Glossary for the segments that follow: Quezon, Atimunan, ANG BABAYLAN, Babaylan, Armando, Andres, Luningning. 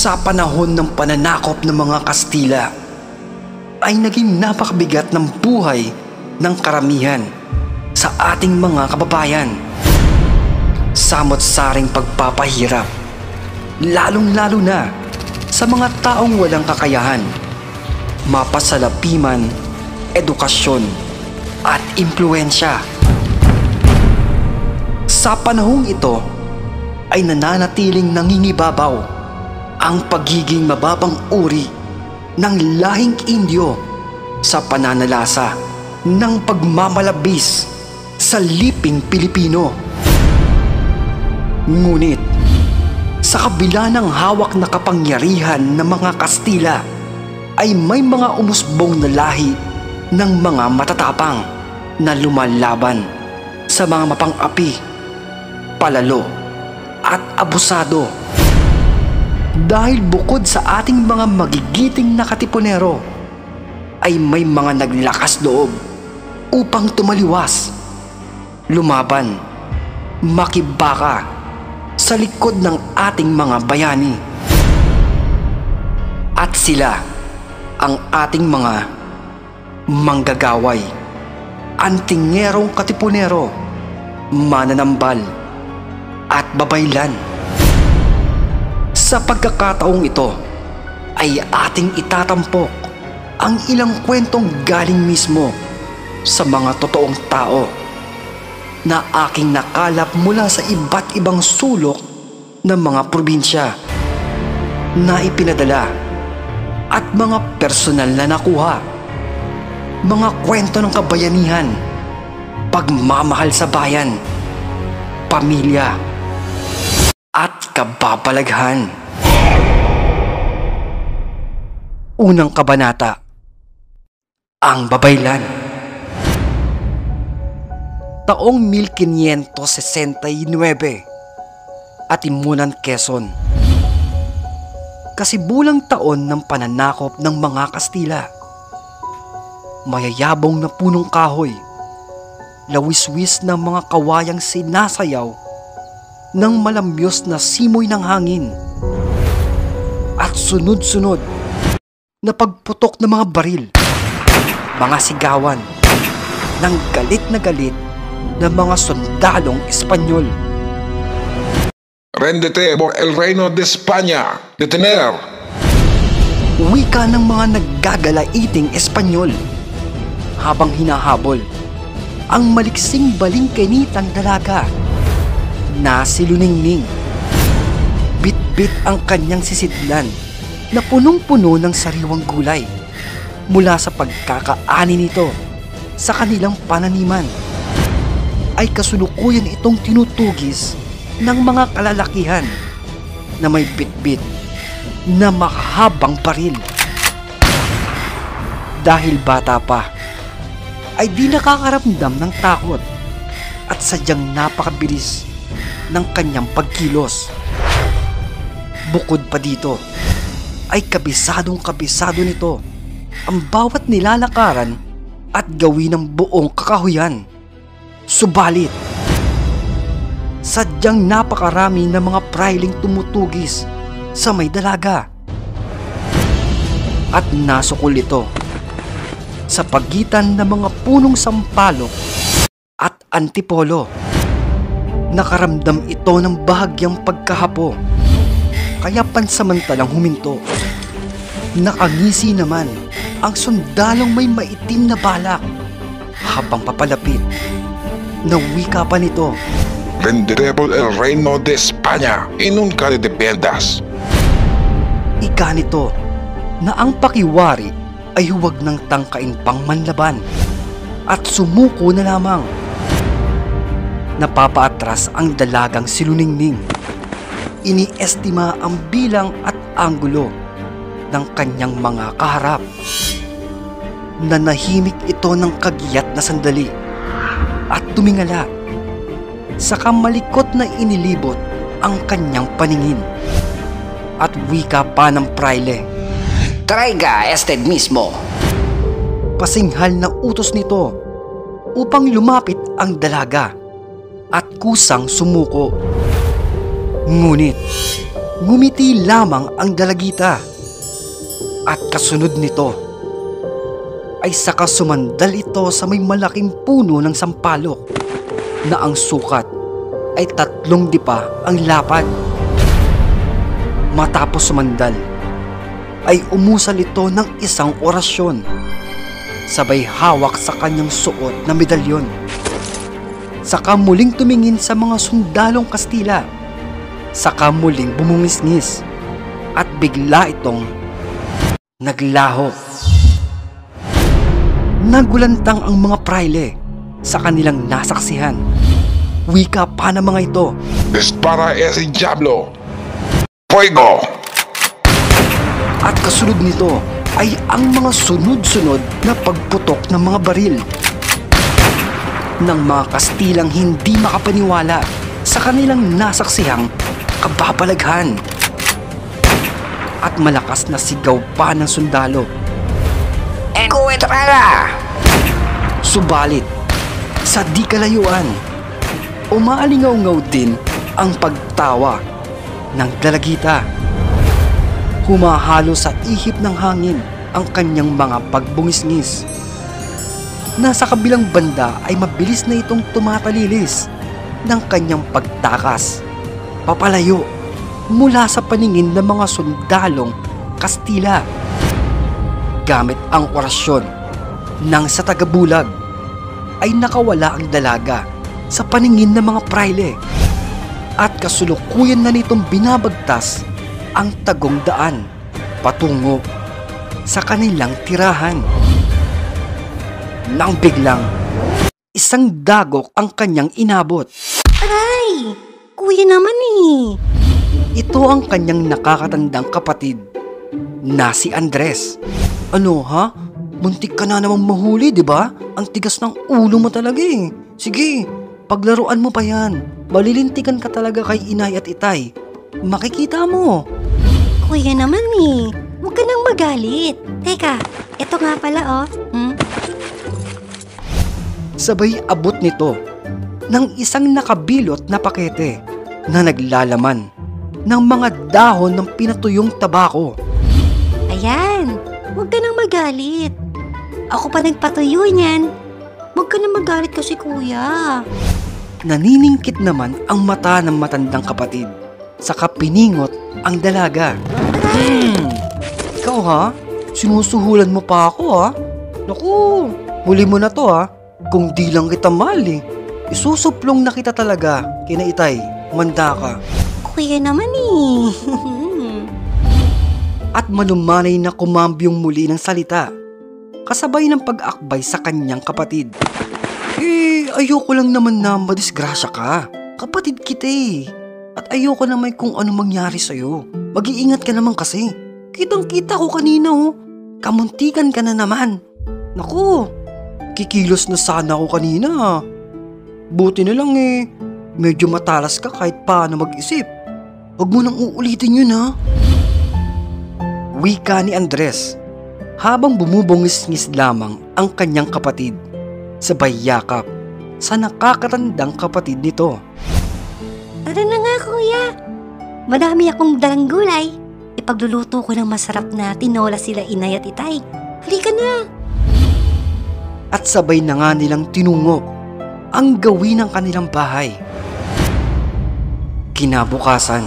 sa panahon ng pananakop ng mga Kastila ay naging napakabigat ng buhay ng karamihan sa ating mga kababayan. Samot-saring pagpapahirap, lalong-lalo na sa mga taong walang kakayahan, mapasalapiman, edukasyon at impluwensya. Sa panahong ito ay nananatiling nangingibabaw ang pagiging mababang uri ng lahing Indio sa pananalasa ng pagmamalabis sa liping Pilipino. Ngunit sa kabila ng hawak na kapangyarihan ng mga Kastila ay may mga umusbong na lahi ng mga matatapang na lumalaban sa mga mapang-api, palalo at abusado. Dahil bukod sa ating mga magigiting na katipunero ay may mga naglakas loob upang tumaliwas, lumaban, makibaka sa likod ng ating mga bayani. At sila ang ating mga manggagaway, antingerong katipunero, mananambal, at babaylan. Sa pagkakataong ito ay ating itatampok ang ilang kwentong galing mismo sa mga totoong tao na aking nakalap mula sa iba't ibang sulok ng mga probinsya na ipinadala at mga personal na nakuha, mga kwento ng kabayanihan, pagmamahal sa bayan, pamilya, at kababalaghan. Unang Kabanata, ang Babaylan. Taong 1569, Atimunan, Quezon. Kasibulang taon ng pananakop ng mga Kastila. Mayayabong na punong kahoy, lawiswis ng mga kawayang sinasayaw ng malamyos na simoy ng hangin, at sunod-sunod na pagputok ng mga baril, mga sigawan ng galit na mga sundalong Espanyol. Rendete por el reino de España, detener! Wika ng mga naggagala-iting Espanyol habang hinahabol ang maliksing balingkenitang dalaga na si Luningning. Bit-bit ang kanyang sisidlan na punong-puno ng sariwang gulay mula sa pagkakaani nito sa kanilang pananiman. Ay kasulukuyan itong tinutugis ng mga kalalakihan na may bitbit na mahabang baril. Dahil bata pa ay di nakakaramdam ng takot at sadyang napakabilis ng kanyang pagkilos. Bukod pa dito ay kabisadong-kabisado nito ang bawat nilalakaran at gawin ng buong kakahuyan. Subalit sadyang napakarami ng mga prailing tumutugis sa may dalaga at nasukol ito sa pagitan ng mga punong sampalok at antipolo. Nakaramdam ito ng bahagyang pagkahapo kaya pansamantalang huminto. Nakangisi naman ang sundalong may maitim na balak habang papalapit na wika pa nito, Venderé por el reino de España y nunca te dependas. Ika nito na ang pakiwari ay huwag ng tangkain pang manlaban at sumuko na lamang. Napapaatras ang dalagang si Luningning. Iniestima ang bilang at anggulo ng kanyang mga kaharap. Nanahimik ito ng kagiyat na sandali at tumingala. Saka malikot na inilibot ang kanyang paningin at wika pa ng praile, Traiga este mismo. Pasinghal na utos nito upang lumapit ang dalaga at kusang sumuko. Ngunit ngumiti lamang ang dalagita. At kasunod nito, ay saka sumandal ito sa may malaking puno ng sampalok na ang sukat ay 3 dipa ang lapad. Matapos sumandal, ay umusal ito ng isang orasyon, sabay hawak sa kanyang suot na medalyon. Saka muling tumingin sa mga sundalong Kastila, saka muling bumungisngis at bigla itong naglaho. Nagulantang ang mga praile sa kanilang nasaksihan. Wika pa ng mga ito. Dispara ese diablo! Fuego! At kasunod nito ay ang mga sunod-sunod na pagputok ng mga baril ng mga Kastilang hindi makapaniwala sa kanilang nasaksihang kababalaghan. At malakas na sigaw pa ng sundalo. Encuentrala! Subalit, sa di kalayuan, umaalingaw-ngaw din ang pagtawa ng dalagita. Humahalo sa ihip ng hangin ang kanyang mga pagbungis-ngis. Nasa kabilang banda ay mabilis na itong tumatalilis ng kanyang pagtakas, papalayo mula sa paningin ng mga sundalong Kastila gamit ang orasyon. Nang sa tagabulag ay nakawala ang dalaga sa paningin ng mga praile at kasulukuyan na nitong binabagtas ang tagong daan patungo sa kanilang tirahan. Nang biglang isang dagok ang kanyang inabot. Aray! Kuya naman eh! Ito ang kanyang nakakatandang kapatid na si Andres. Ano ha? Muntik ka na namang mahuli, di ba? Ang tigas ng ulo mo talaga eh. Sige, paglaruan mo pa yan. Malilintikan ka talaga kay Inay at Itay. Makikita mo. Kuya naman eh. Huwag ka nang magalit. Teka, eto nga pala oh. Sabay abot nito ng isang nakabilot na pakete na naglalaman ng mga dahon ng pinatuyong tabako. Ayan, huwag ka nang magalit. Ako pa nagpatuyo niyan. Huwag ka nang magalit kasi kuya. Naniningkit naman ang mata ng matandang kapatid. Saka piningot ang dalaga. Ikaw ha? Sinusuhulan mo pa ako ha? Naku, huli mo na to ha? Kung di lang kita mali, isusuplong na kita talaga. Kinaitay, manda ka. Kuya naman eh. At manumanay na kumabyong muli ng salita, kasabay ng pag-akbay sa kanyang kapatid. Eh, ayoko lang naman na madisgrasya ka. Kapatid kita eh. At ayoko na may kung ano mangyari sa'yo. Mag-iingat ka naman kasi. Kitang-kita ko kanina oh. Kamuntikan ka na naman. Naku, kikilos na sana ako kanina. Buti na lang eh. Medyo matalas ka kahit paano mag-isip. Huwag mo nang uulitin yun ha. Wika ni Andres habang bumubungis-ngis lamang ang kanyang kapatid sabay yakap sa nakakatandang kapatid nito. Tara na nga kuya. Madami akong dalang gulay. Ipagluluto ko ng masarap na tinola sila Inay at Itay. Halika na. At sabay na nga nilang tinungo ang gawin ng kanilang bahay. Kinabukasan,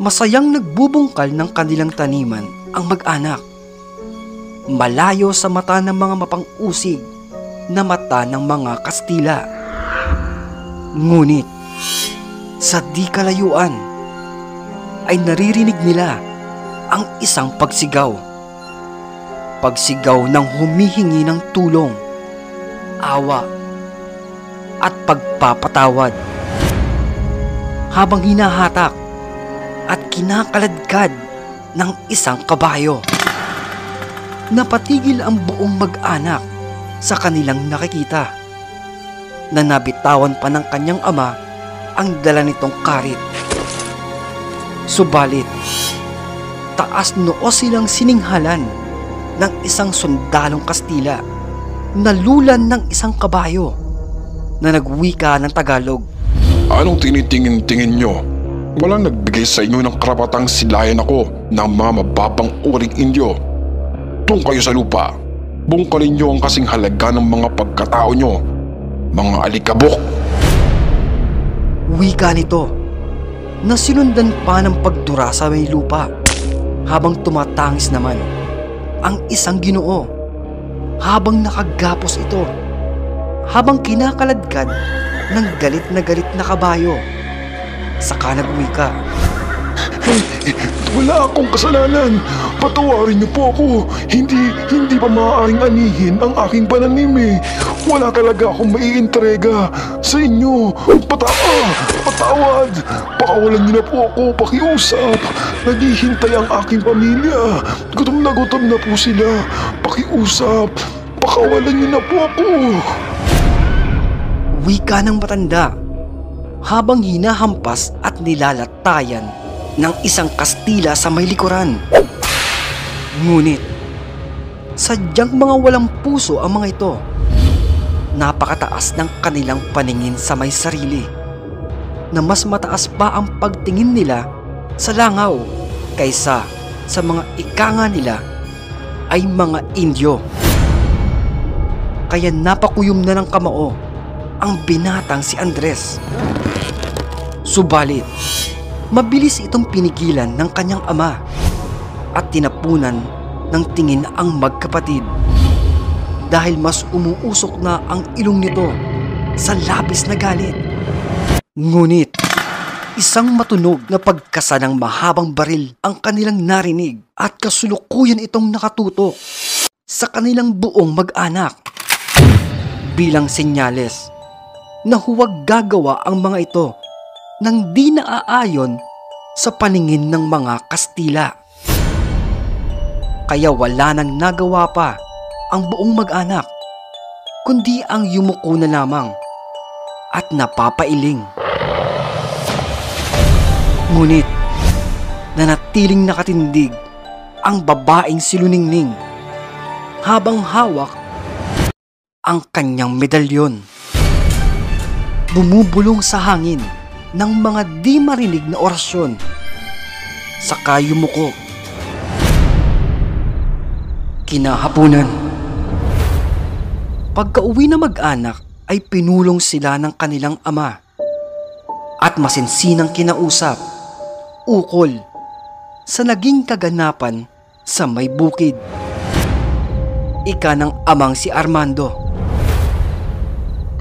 masayang nagbubungkal ng kanilang taniman ang mag-anak. Malayo sa mata ng mga mapang-usig na mata ng mga Kastila. Ngunit, sa di kalayuan, ay naririnig nila ang isang pagsigaw. Pagsigaw ng humihingi ng tulong, awa, at pagpapatawad. Habang hinahatak, at kinakaladkad ng isang kabayo. Napatigil ang buong mag-anak sa kanilang nakikita na nabitawan pa ng kanyang ama ang dala nitong karit. Subalit, taas noo silang sininghalan ng isang sundalong Kastila na lulan ng isang kabayo na nagwika ng Tagalog. Anong tinitingin-tingin nyo? Walang nagbigay sa inyo ng karapatang silayan ako ng mga mababang uring Indio. Doon kayo sa lupa. Bungkalin niyo ang kasing halaga ng mga pagkatao niyo, mga alikabok. Wika nito, na sinundan pa ng pagdura sa may lupa, habang tumatangis naman ang isang Ginoo, habang nakagapos ito, habang kinakaladkad ng galit na kabayo. Saka nagwika, "Wala akong kasalanan. Patawarin niyo po ako. Hindi pa maaaring anihin ang aking pananimi. Wala talaga akong maiintrega sa inyo. Patawad! Pakawalan niyo na po ako, pakiusap. Naghihintay ang aking pamilya. Gutom na po sila. Pakiusap, pakawalan niyo na po ako." Wika ng matanda, habang hinahampas at nilalatayan ng isang Kastila sa may likuran. Ngunit, sadyang mga walang puso ang mga ito. Napakataas ng kanilang paningin sa may sarili, na mas mataas pa ang pagtingin nila sa langaw kaysa sa mga ikanga nila ay mga Indio. Kaya napakuyom na ng kamao ang binatang si Andres. Subalit, mabilis itong pinigilan ng kanyang ama at tinapunan ng tingin ang magkapatid, dahil mas umuusok na ang ilong nito sa labis na galit. Ngunit, isang matunog na pagkasa ng mahabang baril ang kanilang narinig, at kasulukuyan itong nakatutok sa kanilang buong mag-anak bilang senyales na huwag gagawa ang mga ito ng di naaayon sa paningin ng mga Kastila. Kaya wala nang nagawa pa ang buong mag-anak, kundi ang yumuko na lamang at napapailing. Ngunit, nanatiling nakatindig ang babaeng si Luningning, habang hawak ang kanyang medalyon. Bumubulong sa hangin ng mga di marinig na orasyon, saka yumuko. Kinahapunan, pagka-uwi na mag-anak ay pinulong sila ng kanilang ama at masinsinang kinausap ukol sa naging kaganapan sa may bukid. Ika ng amang si Armando.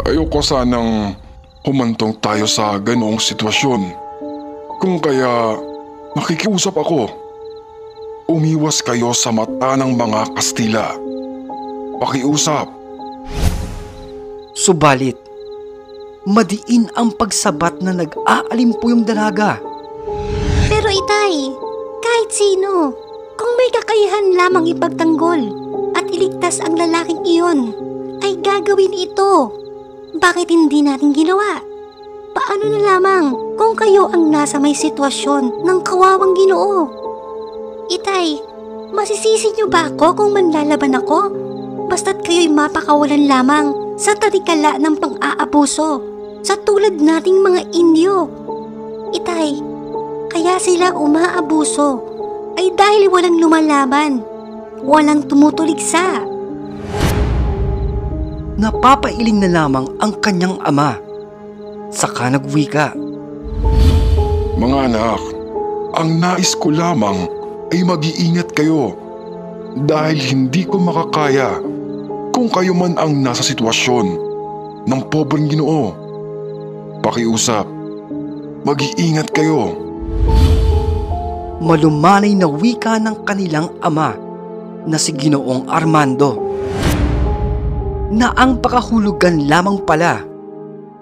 Ayoko sanang humantong tayo sa ganoong sitwasyon. Kung kaya makikiusap ako, umiwas kayo sa mata ng mga Kastila. Pakiusap. Subalit, madiin ang pagsabat na nag-aalimpuyong dalaga. "Pero itay, kahit sino, kung may kakayahan lamang ipagtanggol at iligtas ang lalaking iyon, ay gagawin ito. Bakit hindi natin ginawa? Paano na lamang kung kayo ang nasa may sitwasyon ng kawawang Ginoo? Itay, masisisi niyo ba ako kung manlalaban ako, basta't kayo'y mapakawalan lamang sa talikala ng pang-aabuso sa tulad nating mga Indio? Itay, kaya sila umaabuso ay dahil walang lumalaban, walang tumutuligsa." Napapailing na lamang ang kanyang ama, saka nagwika. "Mga anak, ang nais ko lamang ay mag-iingat kayo, dahil hindi ko makakaya kung kayo man ang nasa sitwasyon ng pobreng Ginoo. Pakiusap, mag-iingat kayo." Malumanay na wika ng kanilang ama na si Ginoong Armando, na ang pakahulugan lamang pala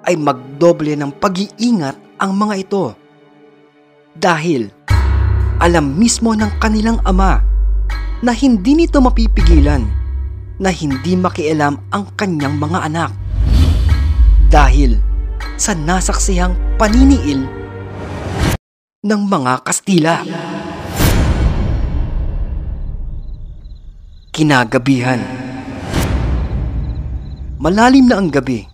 ay magdoble ng pag-iingat ang mga ito, dahil alam mismo ng kanilang ama na hindi nito mapipigilan na hindi makialam ang kanyang mga anak, dahil sa nasaksihang paniniil ng mga Kastila. Kinagabihan, malalim na ang gabi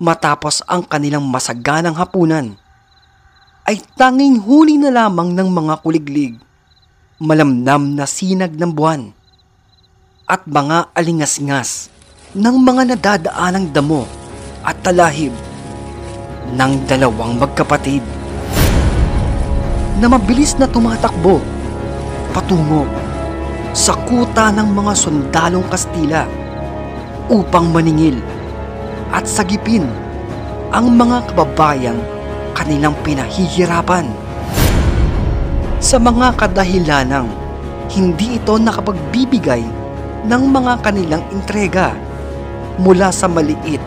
matapos ang kanilang masaganang hapunan, ay tanging huni na lamang ng mga kuliglig, malamnam na sinag ng buwan, at mga alingas-ngas ng mga nadadaanang damo at talahib ng dalawang magkapatid na mabilis na tumatakbo patungo sa kuta ng mga sundalong Kastila upang maningil at sagipin ang mga kababayang kanilang pinahihirapan. Sa mga kadahilanang hindi ito nakapagbibigay ng mga kanilang entrega mula sa maliit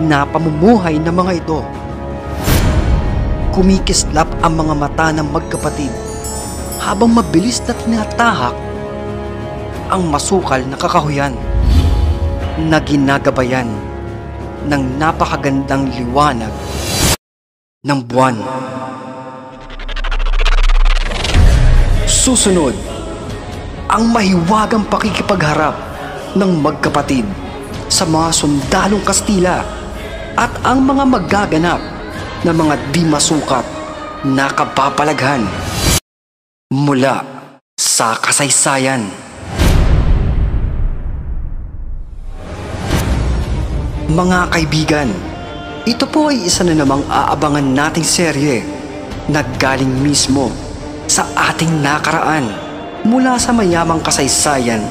na pamumuhay ng mga ito, kumikislap ang mga mata ng magkapatid habang mabilis na tinatahak ang masukal na kakahuyan na ginagabayan ng napakagandang liwanag ng buwan. Susunod, ang mahiwagang pakikipagharap ng magkapatid sa mga sundalong Kastila at ang mga magaganap na mga di masukat na kapapalaghan mula sa kasaysayan. Mga kaibigan, ito po ay isa na namang aabangan nating serye na galing mismo sa ating nakaraan mula sa mayamang kasaysayan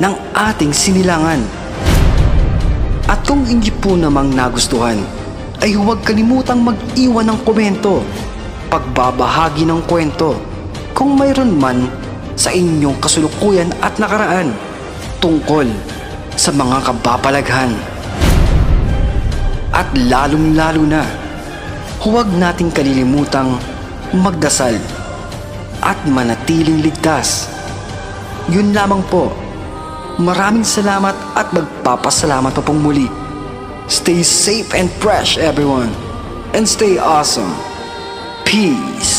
ng ating sinilangan. At kung hindi po namang nagustuhan, ay huwag kalimutang mag-iwan ng komento, pagbabahagi ng kwento kung mayroon man sa inyong kasulukuyan at nakaraan tungkol sa mga kapapalaghan. At lalong-lalo na, huwag nating kalilimutang magdasal at manatiling ligtas. Yun lamang po. Maraming salamat at magpapasalamat po pong muli. Stay safe and fresh, everyone. And stay awesome. Peace.